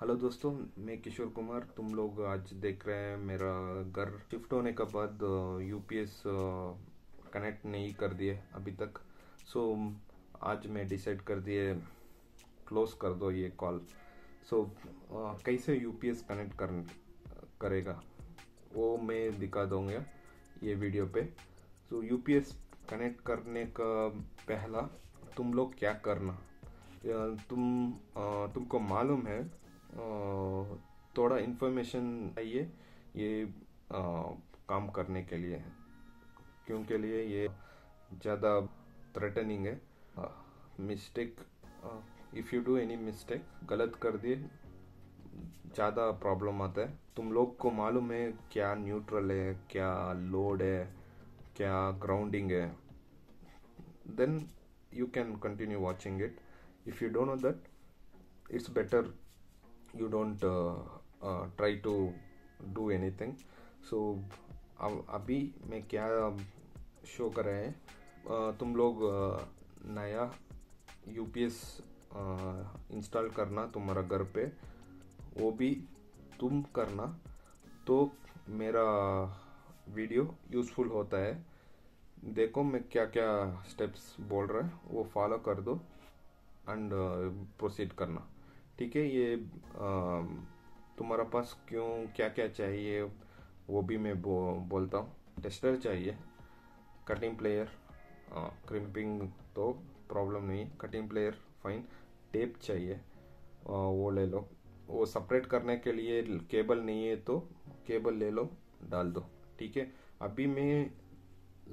Hello दोस्तों, मैं किशोर कुमार। तुम लोग आज देख रहे हैं मेरा घर शिफ्ट होने के बाद यूपीएस कनेक्ट नहीं कर दिए अभी तक। सो आज मैं डिसाइड कर दिए क्लोज कर दो ये कॉल। सो कैसे यूपीएस कनेक्ट करेगा वो मैं दिखा दूँगा ये वीडियो पे। सो यूपीएस कनेक्ट करने का पहला तुम लोग क्या करना, तुमको मालूम है, थोड़ा इन्फॉर्मेशन चाहिए ये काम करने के लिए है, क्योंकि लिए ये ज़्यादा थ्रेटनिंग है। Mistake, if you do any mistake, गलत कर दिए ज़्यादा प्रॉब्लम आता है। तुम लोग को मालूम है क्या न्यूट्रल है, क्या लोड है, क्या ग्राउंडिंग है। Then you can continue watching it. If you don't know that, it's better you don't try to do anything. So अभी मैं क्या शो कर रहे हैं, तुम लोग नया UPS इंस्टॉल करना तुम्हारा घर पे, वो भी तुम करना तो मेरा वीडियो यूज़फुल होता है। देखो मैं क्या क्या स्टेप्स बोल रहा है वो फॉलो कर दो एंड प्रोसीड करना, ठीक है। ये तुम्हारा पास क्यों क्या क्या चाहिए वो भी मैं बोलता हूँ। टेस्टर चाहिए, कटिंग प्लेयर, क्रिम्पिंग तो प्रॉब्लम नहीं, कटिंग प्लेयर फाइन। टेप चाहिए, वो ले लो, वो सेपरेट करने के लिए। केबल नहीं है तो केबल ले लो, डाल दो, ठीक है। अभी मैं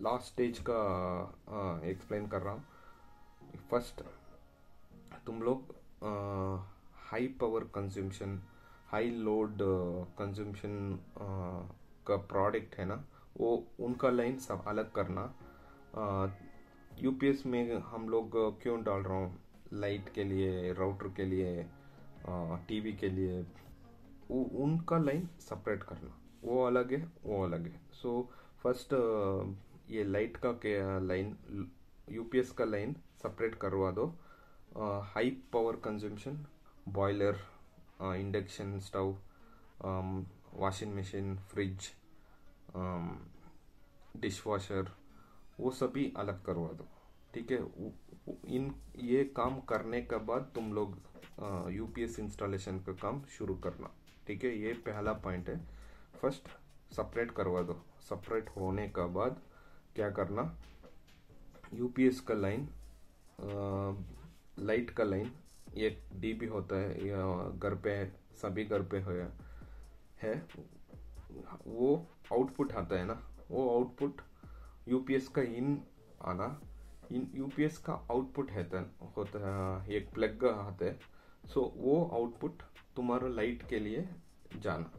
लास्ट स्टेज का एक्सप्लेन कर रहा हूँ। फर्स्ट तुम लोग high power consumption, high load consumption का प्रोडक्ट है ना, वो उनका लाइन सब अलग करना। यूपीएस में हम लोग क्यों डाल रहा हूँ, लाइट के लिए, राउटर के लिए, टीवी के लिए, वो उनका लाइन सेपरेट करना, वो अलग है, वो अलग है। सो फर्स्ट ये लाइट का लाइन, यूपीएस का लाइन सेपरेट करवा दो। High power consumption, boiler, induction stove, washing machine, fridge, dishwasher, वो सभी अलग करवा दो, ठीक है। इन ये काम करने के बाद तुम लोग यूपीएस इंस्टॉलेशन का काम शुरू करना, ठीक है। ये पहला पॉइंट है। फर्स्ट सेपरेट करवा दो। सेपरेट होने के बाद क्या करना, यूपीएस का लाइन, लाइट का लाइन 1 dB होता है, या घर पे सभी घर पे है वो आउटपुट आता है ना, वो आउटपुट यूपीएस का इन आना, इन यूपीएस का आउटपुट है होता है, एक प्लग आता है। सो वो आउटपुट तुम्हारा लाइट के लिए जाना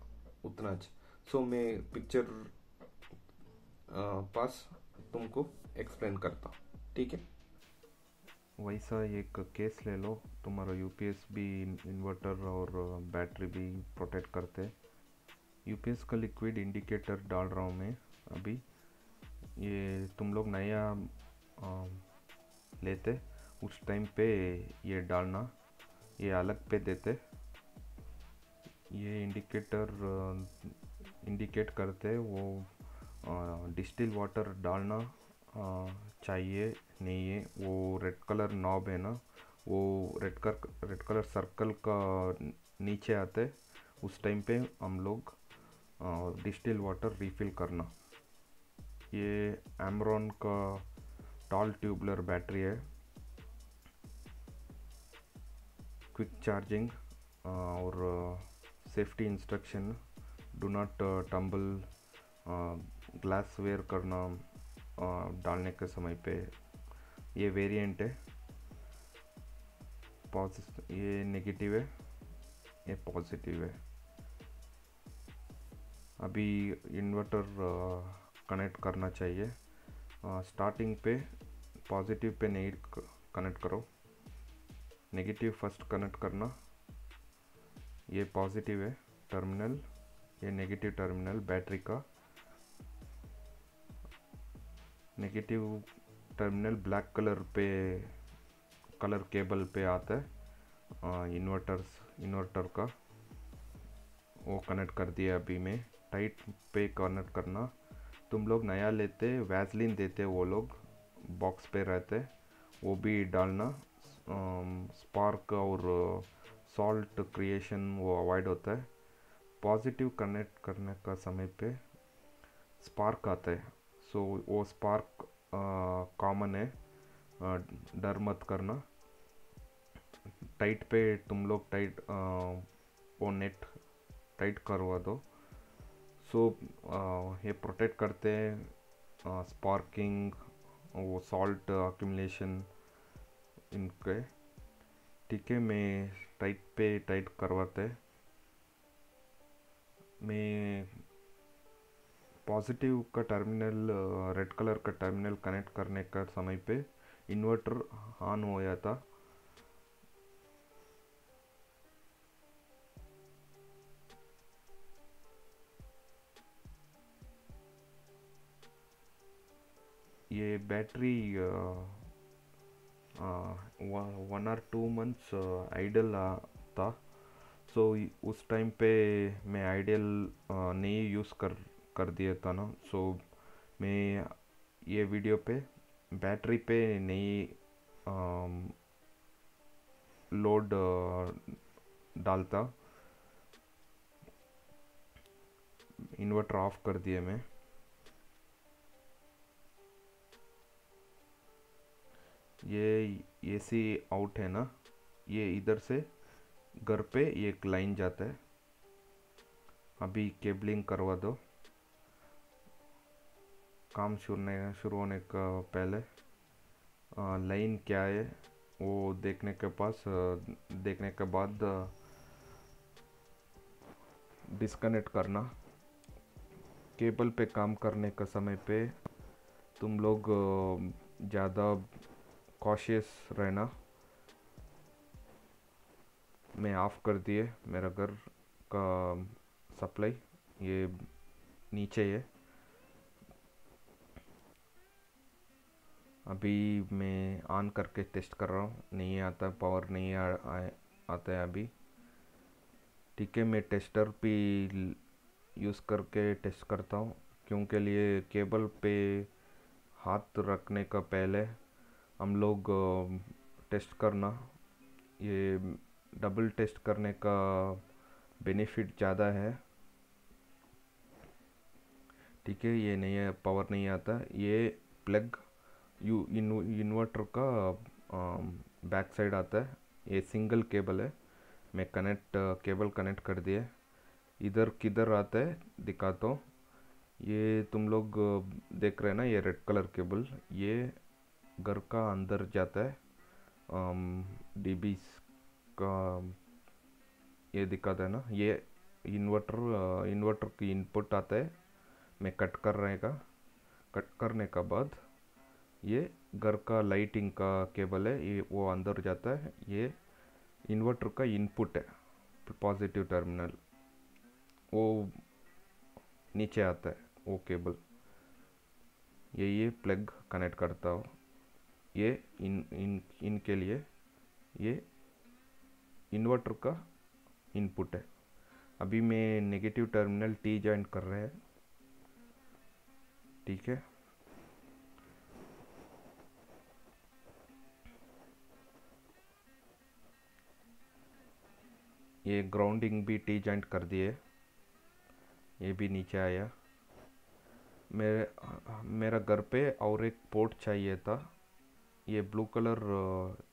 उतना अच्छा। सो मैं पिक्चर पास तुमको एक्सप्लेन करता हूँ, ठीक है। वैसा एक केस ले लो, तुम्हारा यूपीएस भी इन्वर्टर और बैटरी भी प्रोटेक्ट करते। यूपीएस का लिक्विड इंडिकेटर डाल रहा हूँ मैं अभी। ये तुम लोग नया लेते उस टाइम पे ये डालना, ये अलग पे देते, ये इंडिकेटर इंडिकेट करते। वो डिस्टिल वाटर डालना चाहिए नहीं है, वो रेड कलर नॉब है ना, वो रेड कलर सर्कल का नीचे आते, उस टाइम पे हम लोग डिस्टिल वाटर रिफिल करना। ये एम्ब्रॉन का टॉल ट्यूबुलर बैटरी है, क्विक चार्जिंग और safety instruction, do not tumble, glass where करना डालने के समय पे। ये वेरिएंट है, पॉजिटिव, ये नेगेटिव है, ये पॉजिटिव है। अभी इन्वर्टर कनेक्ट करना चाहिए। स्टार्टिंग पे पॉजिटिव पे नहीं कनेक्ट करो, नेगेटिव फर्स्ट कनेक्ट करना। ये पॉजिटिव है टर्मिनल, ये नेगेटिव टर्मिनल बैटरी का। नेगेटिव टर्मिनल ब्लैक कलर पे, कलर केबल पे आता है इन्वर्टर का। वो कनेक्ट कर दिया। अभी मैं टाइट पे कनेक्ट करना। तुम लोग नया लेते वैसलीन देते वो लोग बॉक्स पे रहते, वो भी डालना। स्पार्क और सॉल्ट क्रिएशन वो अवॉइड होता है। पॉजिटिव कनेक्ट करने का समय पे स्पार्क आता है, सो वो स्पार्क कॉमन है, डर मत करना। टाइट पे तुम लोग टाइट वो नेट टाइट करवा दो। सो ये प्रोटेक्ट करते हैं स्पार्किंग वो सॉल्ट एक्यूमुलेशन इनके। ठीक है, मैं टाइट पे टाइट करवाते। मैं पॉजिटिव का टर्मिनल रेड कलर का टर्मिनल कनेक्ट करने का समय पे इन्वर्टर ऑन हो गया था। ये बैटरी 1 और 2 मंथ्स आइडल था। सो उस टाइम पे मैं आइडल नहीं यूज़ कर दिया था ना। सो मैं ये वीडियो पे बैटरी पे नहीं लोड डालता। इन्वर्टर ऑफ कर दिया मैं। ये एसी आउट है ना, ये इधर से घर पे एक लाइन जाता है। अभी केबलिंग करवा दो, काम शुरू होने का पहले। लाइन क्या है वो देखने के बाद डिस्कनेक्ट करना। केबल पे काम करने का समय पे तुम लोग ज़्यादा कॉशियस रहना। मैं ऑफ कर दिए मेरा घर का सप्लाई। ये नीचे है। अभी मैं ऑन करके टेस्ट कर रहा हूँ, नहीं आता पावर, नहीं आता है अभी। ठीक है, मैं टेस्टर भी यूज़ करके टेस्ट करता हूँ, क्योंकि लिए केबल पे हाथ रखने का पहले हम लोग टेस्ट करना। ये डबल टेस्ट करने का बेनिफिट ज़्यादा है। ठीक है, ये नहीं है, पावर नहीं आता। ये प्लग इन्वर्टर का बैक साइड आता है। ये सिंगल केबल है, मैं केबल कनेक्ट कर दिया। इधर किधर आता है दिखाता हूँ। ये तुम लोग देख रहे हैं ना, ये रेड कलर केबल ये घर का अंदर जाता है। डीबीस का ये दिखाता है ना, ये इन्वर्टर की इनपुट आता है। मैं कट करने का बाद ये घर का लाइटिंग का केबल है, ये वो अंदर जाता है। ये इन्वर्टर का इनपुट है, पॉजिटिव टर्मिनल वो नीचे आता है वो केबल। ये प्लग कनेक्ट करता हो, ये इनके लिए ये इन्वर्टर का इनपुट है। अभी मैं नेगेटिव टर्मिनल टी जॉइंट कर रहे हैं। ठीक है, ये ग्राउंडिंग भी टी जॉइंट कर दिए, ये भी नीचे आया। मेरा घर पे और एक पोर्ट चाहिए था। ये ब्लू कलर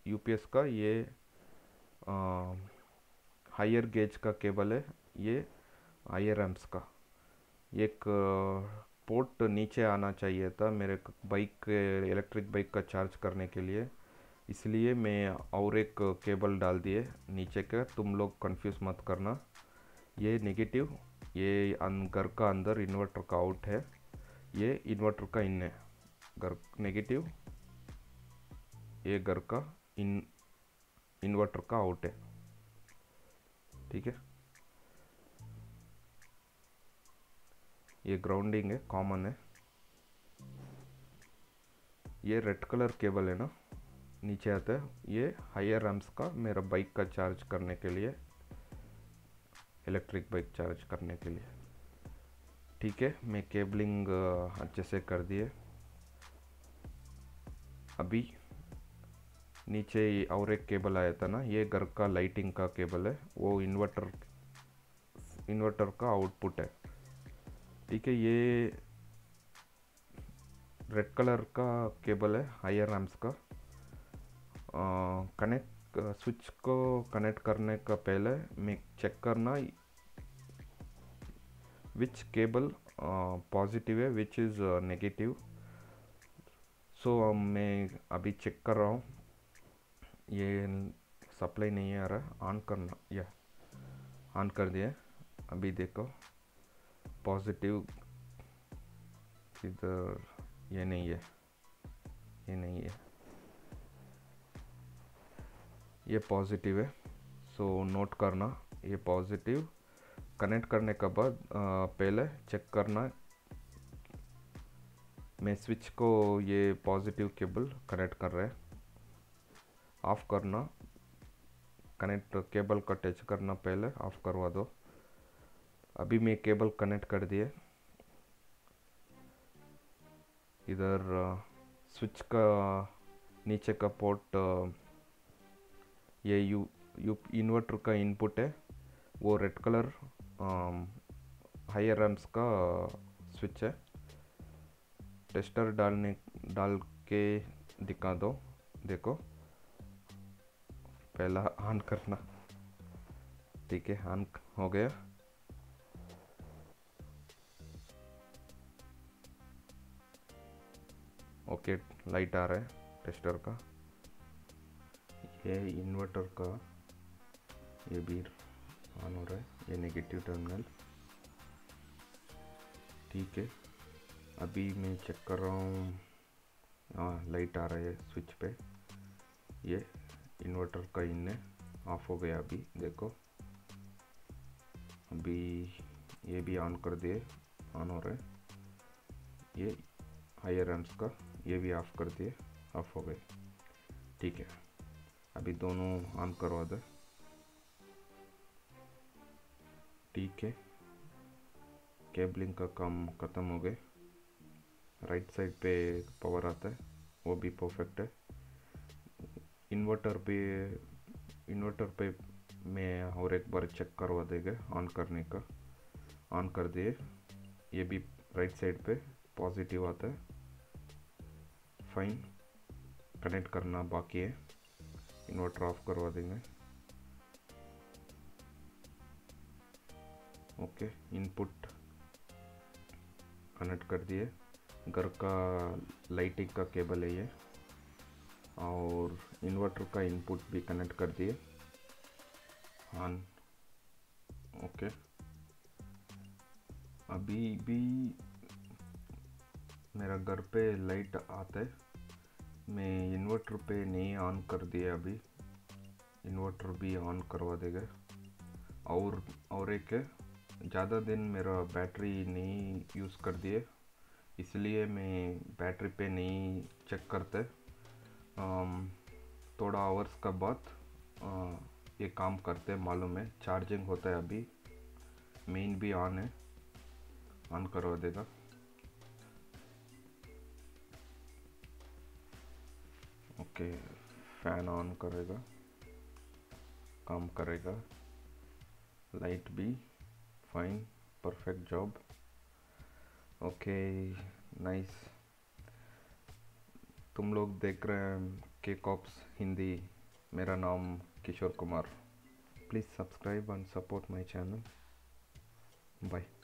यूपीएस का ये हायर गेज का केबल है, ये आईआरएम्स का। एक पोर्ट नीचे आना चाहिए था मेरे बाइक इलेक्ट्रिक बाइक का चार्ज करने के लिए, इसलिए मैं और एक केबल डाल दिए नीचे का। तुम लोग कंफ्यूज मत करना। ये नेगेटिव, ये घर का अंदर इन्वर्टर का आउट है, ये इन्वर्टर का इन है। घर नेगेटिव, ये घर का इन्वर्टर का आउट है। ठीक है, ये ग्राउंडिंग है, कॉमन है। ये रेड कलर केबल है ना, नीचे आता है। ये हायर आर्म्स का मेरा बाइक का चार्ज करने के लिए। इलेक्ट्रिक बाइक चार्ज करने के लिए। ठीक है, मैं केबलिंग अच्छे से कर दिए। अभी नीचे और एक केबल आया था ना, ये घर का लाइटिंग का केबल है, वो इन्वर्टर का आउटपुट है। ठीक है, ये रेड कलर का केबल है आईआरएम्स का। कनेक्ट स्विच को कनेक्ट करने का पहले मैं चेक करना विच केबल पॉजिटिव है विच इज़ नेगेटिव। सो मैं अभी चेक कर रहा हूँ, ये सप्लाई नहीं आ रहा। ऑन करना, या ऑन कर दिया। अभी देखो पॉजिटिव इधर, ये नहीं है, ये नहीं है, ये पॉजिटिव है। सो नोट करना, ये पॉजिटिव कनेक्ट करने के बाद पहले चेक करना मैं स्विच को ये पॉजिटिव केबल कनेक्ट कर रहा है। ऑफ करना, कनेक्ट केबल का टच करना पहले ऑफ करवा दो। अभी मैं केबल कनेक्ट कर दिए। इधर स्विच का नीचे का पोर्ट ये यू इन्वर्टर का इनपुट है, वो रेड कलर आईआरएम्स का स्विच है। टेस्टर डाल के दिखा दो। देखो पहला ऑन करना। ठीक है, ऑन हो गया। ओके, लाइट आ रहा है टेस्टर का। ये इन्वर्टर का ये भी ऑन हो रहा है, ये नेगेटिव टर्मिनल। ठीक है, अभी मैं चेक कर रहा हूँ। हाँ, लाइट आ रहा है स्विच पे। ये इन्वर्टर का इन है, ऑफ हो गया। अभी देखो, अभी ये भी ऑन कर दिए, ऑन हो रहा है। ये आईआरएम्स का ये भी ऑफ कर दिए, ऑफ हो गए। ठीक है, अभी दोनों ऑन करवा दे। ठीक है, केबलिंग का काम खत्म हो गए। राइट साइड पे पावर आता है, वो भी परफेक्ट है। इन्वर्टर पे मैं और एक बार चेक करवा देगा ऑन करने का। ऑन कर दिए, ये भी राइट साइड पे पॉजिटिव आता है। फाइन, कनेक्ट करना बाकी है। इन्वर्टर ऑफ करवा देंगे। ओके, इनपुट कनेक्ट कर दिए। घर का लाइटिंग का केबल है ये, और इन्वर्टर का इनपुट भी कनेक्ट कर दिए। On, okay. अभी भी मेरा घर पे लाइट आता है, मैं इन्वर्टर पे नहीं ऑन कर दिया। अभी इन्वर्टर भी ऑन करवा देगा। और एक है, ज़्यादा दिन मेरा बैटरी नहीं यूज़ कर दिए, इसलिए मैं बैटरी पे नहीं चेक करते। थोड़ा आवर्स का बाद ये काम करते, मालूम है चार्जिंग होता है। अभी मेन भी ऑन है, ऑन करवा देगा। ओके, फैन ऑन करेगा, काम करेगा। लाइट भी fine, perfect job. Okay, nice. तुम लोग देख रहे हैं KCOPS हिंदी। मेरा नाम Kishore Kumar. Please subscribe and support my channel. Bye.